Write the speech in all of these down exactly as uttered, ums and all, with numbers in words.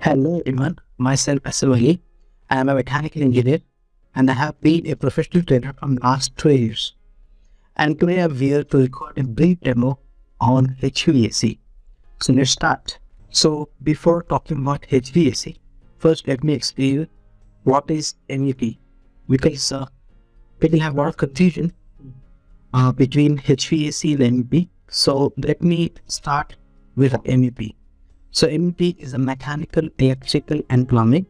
Hello everyone, myself Asim Ali. I am a mechanical engineer and I have been a professional trainer from the last two years. And today I am here to record a brief demo on H V A C. So let's start. So before talking about H V A C, first let me explain what is M E P, because uh, people have a lot of confusion uh, between H V A C and M E P. So let me start with M E P. So M E P is a mechanical, electrical and plumbing,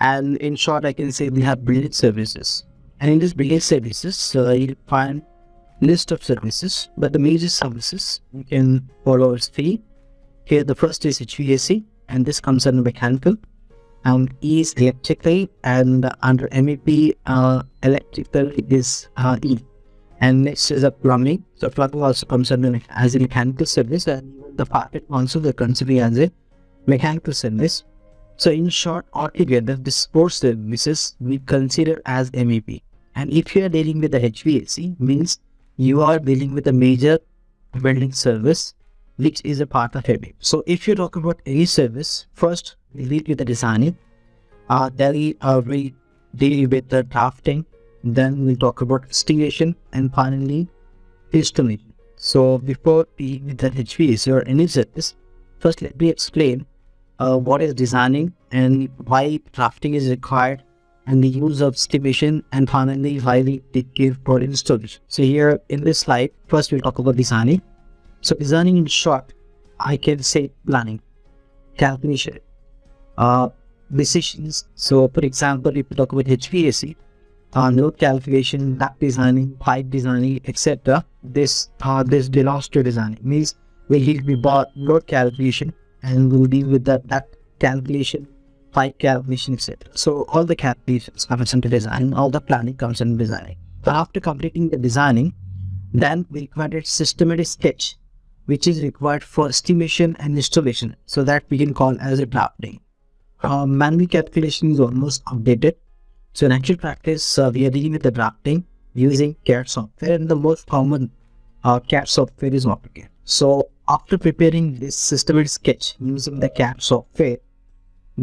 and in short I can say we have building services, and in this building services uh, you'll find list of services, but the major services you can follow is three. Here the first is H V A C, and this comes under mechanical, and E is electrical, and under M E P uh, electrical is uh, E. And next is a plumbing. So plumbing also comes under as a mechanical service, and the carpet also they consider as a mechanical service. So in short, altogether these four services we consider as M E P. And if you are dealing with the H V A C, means you are dealing with a major building service, which is a part of M E P. So if you talk about any service, first we lead with the designing, uh, then we, uh, we deal with the drafting. Then we'll talk about installation and finally installation. So before we with the H V A C or any service, first let me explain uh, what is designing and why drafting is required, and the use of estimation, and finally why we give for installation. So here in this slide, first we'll talk about designing. So designing in short, I can say planning, calculation, uh, decisions. So for example, if we talk about H V A C, Uh, node calculation, duct designing, pipe designing, et cetera. This uh, this belongs to designing. Means we'll deal with node calculation, and we'll deal with the duct calculation, pipe calculation, et cetera. So all the calculations comes into design, all the planning comes into designing. But after completing the designing, then we require a systematic sketch, which is required for estimation and installation. So that we can call as a drafting. Uh, manual calculation is almost outdated. So in actual practice, uh, we are dealing with the drafting using C A D software, and the most common uh, C A D software is AutoCAD. So after preparing this systematic sketch using the C A D software,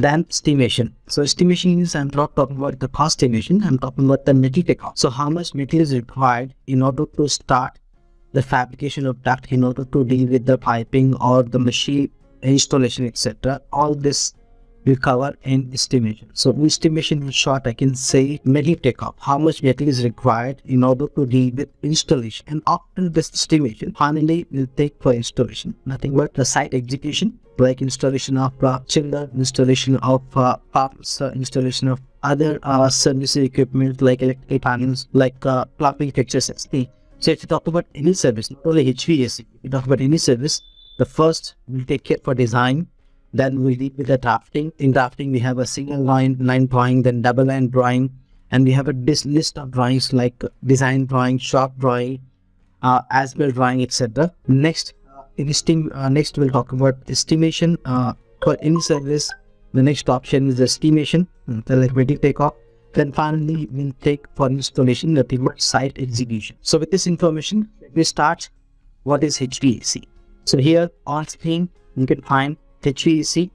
then estimation. So estimation is, I'm not talking about the cost estimation, I'm talking about the material cost. So how much material is required in order to start the fabrication of duct, in order to deal with the piping or the machine installation, et cetera. All this we cover in estimation. So estimation in short, I can say metal take-off. How much metal is required in order to deal with installation, and after this estimation, finally we'll take for installation. Nothing but the site execution, like installation of uh, chiller, installation of uh, pumps, uh, installation of other uh, service equipment like electrical panels, like uh, plumbing fixtures. So if you talk about any service, not only H V A C, if you talk about any service, the first we'll take care for design. Then we deal with the drafting. In drafting, we have a single line, line drawing, then double line drawing. And we have a list of drawings like design drawing, shop drawing, uh, as-built drawing, et cetera. Next, in estim uh, next we'll talk about estimation. Uh, for any service, the next option is estimation, the liquidating takeoff. Then finally, we'll take for installation, the remote site execution. So with this information, let me start what is H V A C. So here on screen, you can find H V A C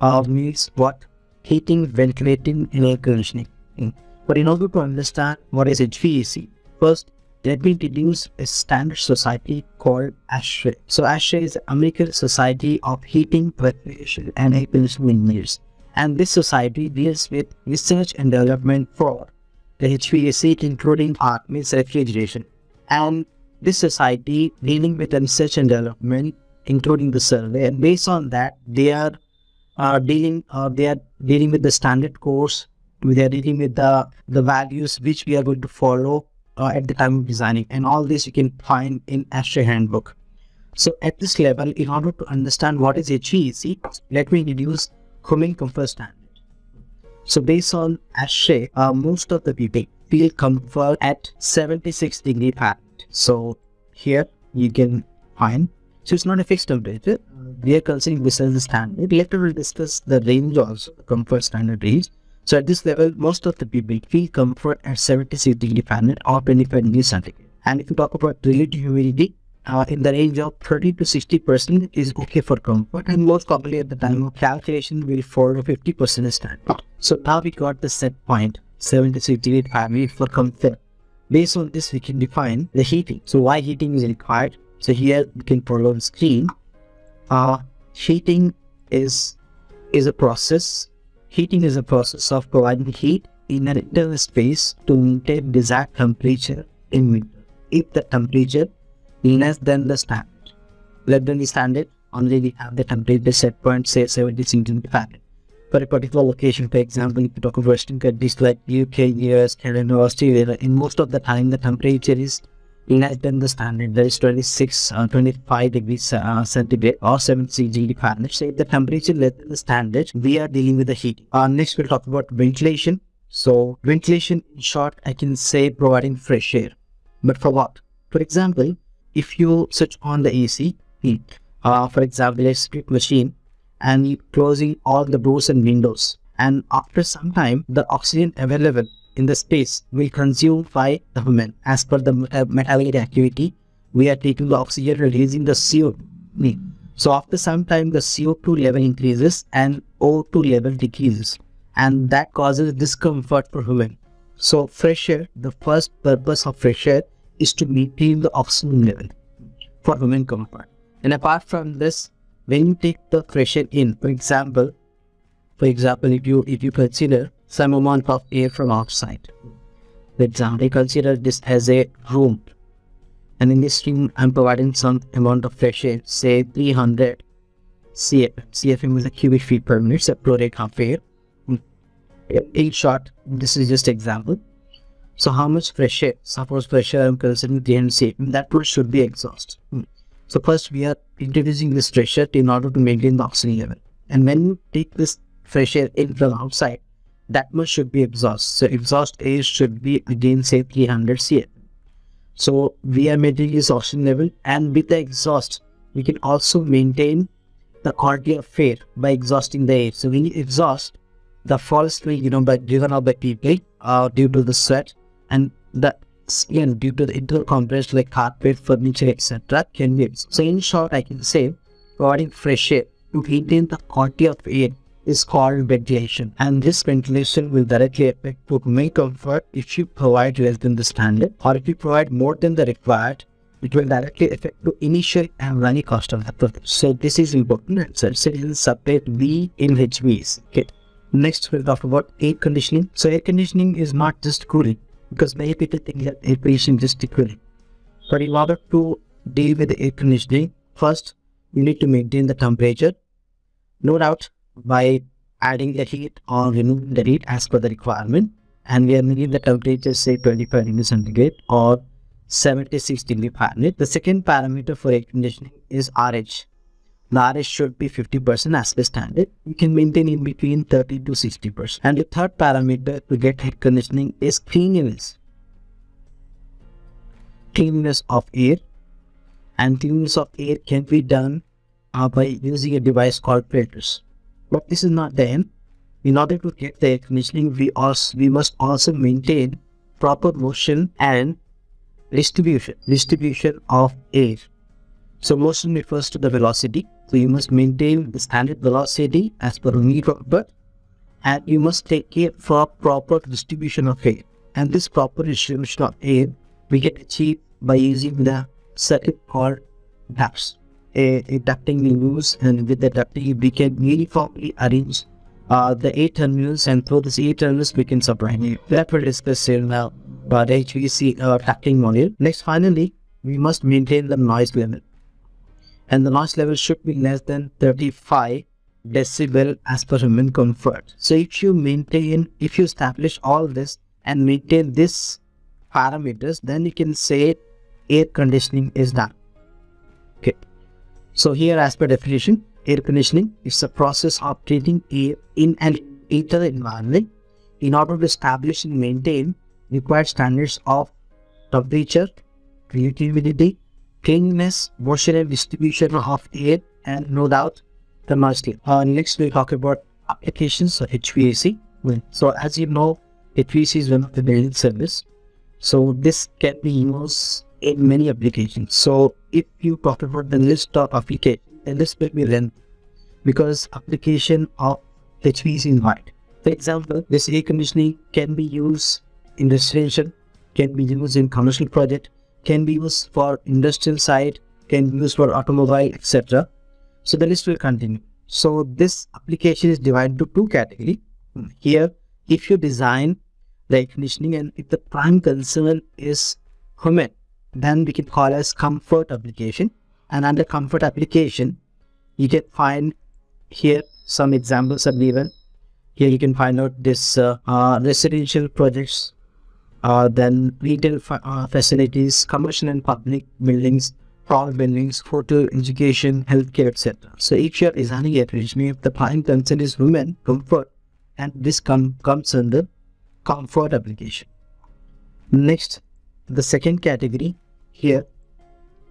uh, means what? Heating, ventilating, and air conditioning. Mm. But in order to understand what is H V A C, first let me introduce a standard society called ASHRAE. So ASHRAE is the American Society of Heating, Ventilation, and Air Conditioning Engineers. And this society deals with research and development for the H V A C, including art, means refrigeration. And this society dealing with research and development, including the survey, and based on that they are uh, dealing uh, they are dealing with the standard course, they are dealing with the the values which we are going to follow uh, at the time of designing, and all this you can find in ASHRAE handbook. So at this level, in order to understand what is H V A C, let me introduce Humming Comfort Standard. So based on ASHRAE, uh, most of the people feel comfort at seventy-six degrees Fahrenheit. So here you can find, so it's not a fixed temperature. We are considering this as the standard. Later we'll discuss the range also, the comfort standard range. So at this level, most of the people feel comfort at seventy-six degrees Fahrenheit or twenty-five degrees centigrade. And if you talk about relative humidity, uh, in the range of thirty to sixty percent is okay for comfort, and most commonly at the time of calculation will fall to fifty percent standard. So now we got the set point seventy-six degrees Fahrenheit for comfort. Based on this, we can define the heating. So why heating is required? So here we can prolong screen. Uh, heating is is a process. Heating is a process of providing heat in an internal space to maintain desired temperature in winter, if the temperature is less than the standard. Less than the standard, only we have the temperature set point, say seventy degrees Fahrenheit. For a particular location, for example, if you talk of Western countries like U K, U S, Canada, Australia, in most of the time the temperature is less than the standard, that is twenty-six, twenty-five degrees centigrade or seventy-six degrees Fahrenheit. So if the temperature is less than the standard, we are dealing with the heat. Uh, next we'll talk about ventilation. So ventilation, in short, I can say providing fresh air. But for what? For example, if you switch on the A C, heat, uh, for example, a strip machine, and you closing all the doors and windows, and after some time the oxygen available in the space will consumed by the human. As per the metabolic activity, we are taking the oxygen, releasing the C O two. So after some time the C O two level increases and O two level decreases, and that causes discomfort for human. So fresh air, the first purpose of fresh air is to maintain the oxygen level for human comfort. And apart from this, when you take the fresh air in, for example, for example, if you if you consider some amount of air from outside, for example, consider this as a room, and in this room I'm providing some amount of fresh air, say three hundred C F M. C F M is a cubic feet per minute, so flow rate of air. In short, this is just example. So how much fresh air? Suppose fresh air I'm considering three hundred C F M. That one should be exhaust. So first we are introducing this fresh air in order to maintain the oxygen level, and when you take this fresh air in from outside, that much should be exhaust. So exhaust air should be again say three hundred C F M. So we are maintaining this oxygen level, and with the exhaust we can also maintain the quality of air by exhausting the air. So when you exhaust, the forest will, you know, by driven out by people uh, due to the sweat, and the skin due to the internal components like carpet, furniture, et cetera can be exhausted. So in short, I can say providing fresh air to maintain the quality of air is called ventilation, and this ventilation will directly affect human comfort. If you provide less than the standard, or if you provide more than the required, it will directly affect the initial and running cost of the product. So this is important, and so it is separate V in H V A C. Okay. Next we'll talk about air conditioning. So air conditioning is not just cooling, because many people think that air conditioning is just cooling. But in order to deal with the air conditioning, first you need to maintain the temperature, no doubt, by adding the heat or removing the heat as per the requirement. And we are making the temperature say twenty-five degrees centigrade or seventy-six degrees Fahrenheit. The second parameter for air conditioning is R H. The R H should be fifty percent as per standard. You can maintain in between thirty to sixty percent. And the third parameter to get air conditioning is cleanliness. Cleanliness of air. And cleanliness of air can be done uh, by using a device called filters. But this is not the end. In order to get the air conditioning, we, also, we must also maintain proper motion and distribution. Distribution of air. So motion refers to the velocity. So you must maintain the standard velocity as per need of birth, and you must take care for proper distribution of air. And this proper distribution of air we get achieved by using the circuit called DAPS. A, a ducting we use, and with the ducting we can uniformly arrange uh, the air terminals, and through this air terminals we can supply air. That will discuss here now about H V A C uh, ducting module. Next, finally, we must maintain the noise level. And the noise level should be less than thirty-five decibel as per human comfort. So if you maintain, if you establish all this and maintain these parameters, then you can say air conditioning is done. Okay. So here, as per definition, air conditioning is a process of treating air in an internal environment in order to establish and maintain required standards of temperature, creativity, cleanliness, motion and distribution of air, and no doubt the noise level. Uh, next we'll talk about applications of H V A C. Well, so as you know, H V A C is one of the building service. So this can be used in many applications. So if you talk about the list of application, the list will be lengthy because application of H V A C is wide. For example, this air conditioning can be used in residential, can be used in commercial project, can be used for industrial side, can be used for automobile, et cetera. So the list will continue. So this application is divided to two categories. Here, if you design the air conditioning and if the prime concern is human, then we can call as comfort application. And under comfort application, you can find here some examples are given. Here you can find out this uh, uh, residential projects, uh, then retail uh, facilities, commercial and public buildings, tall buildings, hotel, education, healthcare, et cetera. So if you are designing air conditioning, if the prime concern is women, comfort, and this com comes under comfort application. Next, the second category here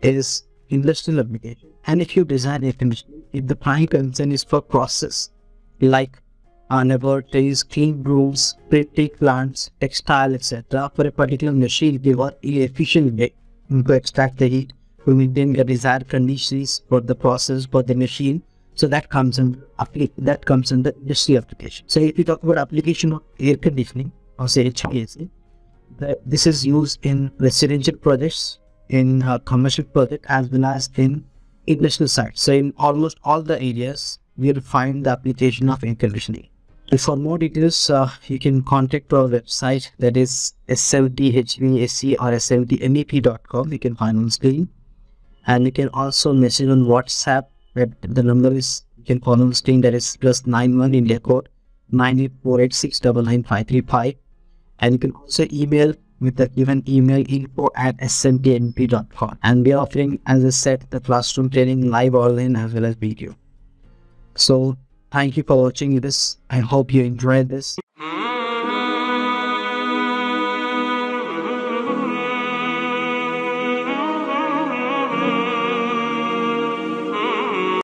is industrial application. And if you design air conditioning, if the prime concern is for process like uh, laboratories, clean rooms, printing plants, textile, et cetera, for a particular machine, they work in an efficient way to extract the heat, to maintain the desired conditions for the process, for the machine. So that comes in that comes in the industry application. So if you talk about application of air conditioning or say H V A C, this is used in residential projects, in uh, commercial project, as well as in industrial sites. So in almost all the areas, we will find the application of air conditioning. And for more details, uh, you can contact our website, that is S M D H V A C or S M D M E P dot com. You can find on screen, and you can also message on WhatsApp. The number is, you can call on screen, that is plus nine one India code nine eight four eight six nine nine five three five. And you can also email with the given email info at S M D M E P dot com. And we are offering, as I said, the classroom training live online as well as video. So thank you for watching this. I hope you enjoyed this.